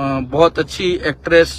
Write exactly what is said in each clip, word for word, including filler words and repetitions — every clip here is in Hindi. बहुत अच्छी एक्ट्रेस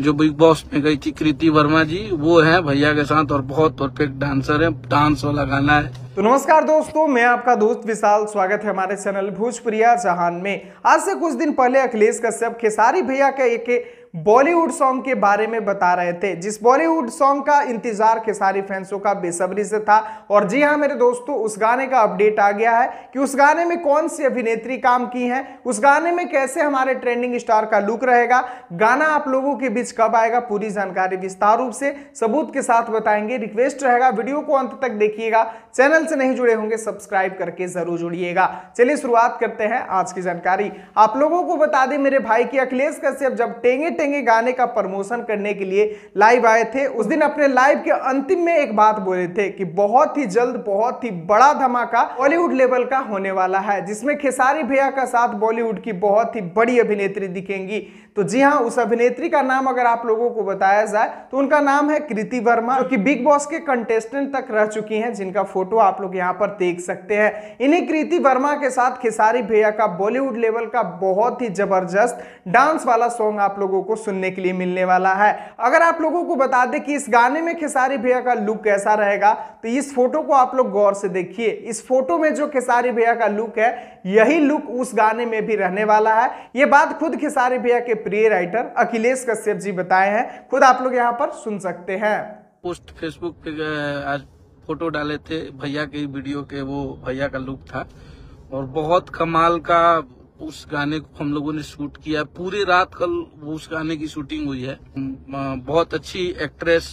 जो बिग बॉस में गई थी कृति वर्मा जी, वो है भैया के साथ और बहुत परफेक्ट डांसर है, डांस वाला गाना है। तो नमस्कार दोस्तों, मैं आपका दोस्त विशाल, स्वागत है हमारे चैनल भोजपुरिया जहान में। आज से कुछ दिन पहले अखिलेश कश्यप खेसारी भैया के एक बॉलीवुड सॉन्ग के बारे में बता रहे थे, जिस बॉलीवुड सॉन्ग का इंतजार खेसारी फैंसों का बेसब्री से था। और जी हाँ मेरे दोस्तों, उस गाने का अपडेट आ गया है कि उस गाने में कौन सी अभिनेत्री काम की हैं, उस गाने में कैसे हमारे ट्रेंडिंग स्टार का लुक रहेगा, गाना आप लोगों के बीच कब आएगा, पूरी जानकारी विस्तार रूप से सबूत के साथ बताएंगे। रिक्वेस्ट रहेगा वीडियो को अंत तक देखिएगा, चैनल से नहीं जुड़े होंगे सब्सक्राइब करके जरूर जुड़िएगा। चलिए शुरुआत करते हैं आज की जानकारी। आप लोगों को बता दें मेरे भाई की अखिलेश कश्यप जब टेंगे टेंगे गाने का प्रमोशन करने के लिए लाइव आए थे, उस दिन अपने लाइव के अंतिम में एक बात बोले थे कि बहुत ही जल्द बहुत ही बड़ा धमाका बॉलीवुड लेवल का होने वाला है, जिसमें खेसारी भैया का साथ बॉलीवुड की बहुत ही बड़ी अभिनेत्री दिखेंगी। तो जी हाँ, उस अभिनेत्री का नाम अगर आप लोगों को बताया जाए तो उनका नाम है कृति वर्मा, जो कि बिग बॉस के कंटेस्टेंट तक रह चुकी हैं, जिनका फोटो आप लोग यहाँ पर देख सकते हैं। इन्हीं कृति वर्मा के साथ खेसारी भैया का बॉलीवुड लेवल का बहुत ही जबरदस्त डांस वाला सॉन्ग आप लोगों को सुनने के लिए मिलने वाला है। अगर आप लोगों को बता दें कि इस गाने में खेसारी भैया का लुक कैसा रहेगा, तो इस फोटो को आप लोग गौर से देखिए। इस फोटो में जो खेसारी भैया का लुक है, यही लुक उस गाने में भी रहने वाला है। ये बात खुद खेसारी भैया के प्रिय राइटर अखिलेश कश्यप जी बताए हैं, खुद आप लोग यहाँ पर सुन सकते हैं। पोस्ट फेसबुक पे आज फोटो डाले थे भैया के वीडियो के, वो भैया का लुक था और बहुत कमाल का उस गाने को हम लोगों ने शूट किया। पूरी रात कल उस गाने की शूटिंग हुई है। बहुत अच्छी एक्ट्रेस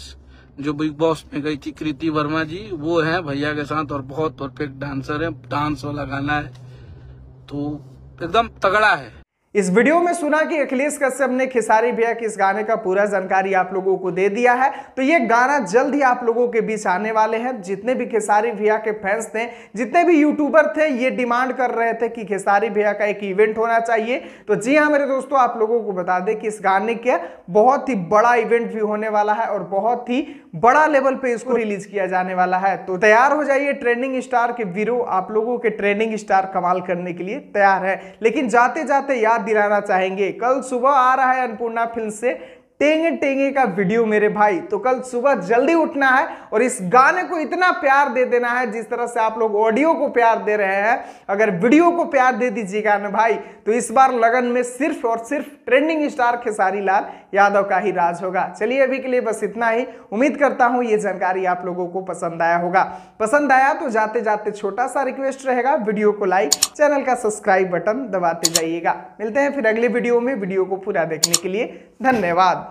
जो बिग बॉस में गई थी कृति वर्मा जी, वो है भैया के साथ और बहुत परफेक्ट डांसर है, डांस वाला गाना है, तो एकदम तगड़ा है। इस वीडियो में सुना कि अखिलेश कश्यप ने खेसारी भैया के इस गाने का पूरा जानकारी आप लोगों को दे दिया है। तो ये गाना जल्द ही आप लोगों के बीच आने वाले हैं। जितने भी खेसारी भैया के फैंस थे, जितने भी यूट्यूबर थे, ये डिमांड कर रहे थे कि खेसारी भैया का एक इवेंट होना चाहिए। तो जी हाँ मेरे दोस्तों, आप लोगों को बता दें कि इस गाने का बहुत ही बड़ा इवेंट भी होने वाला है और बहुत ही बड़ा लेवल पर इसको रिलीज किया जाने वाला है। तो तैयार हो जाइए, ट्रेंडिंग स्टार के वीरो आप लोगों के ट्रेंडिंग स्टार कमाल करने के लिए तैयार है। लेकिन जाते जाते याद दिलाना चाहेंगे, कल सुबह आ रहा है अन्नपूर्णा फिल्म से टेंगे टेंगे का वीडियो मेरे भाई। तो कल सुबह जल्दी उठना है और इस गाने को इतना प्यार दे देना है, जिस तरह से आप लोग ऑडियो को प्यार दे रहे हैं, अगर वीडियो को प्यार दे दीजिएगा ना भाई, तो इस बार लगन में सिर्फ और सिर्फ ट्रेंडिंग स्टार खेसारी लाल यादव का ही राज होगा। चलिए अभी के लिए बस इतना ही। उम्मीद करता हूँ ये जानकारी आप लोगों को पसंद आया होगा। पसंद आया तो जाते जाते छोटा सा रिक्वेस्ट रहेगा, वीडियो को लाइक, चैनल का सब्सक्राइब बटन दबाते जाइएगा। मिलते हैं फिर अगले वीडियो में। वीडियो को पूरा देखने के लिए धन्यवाद।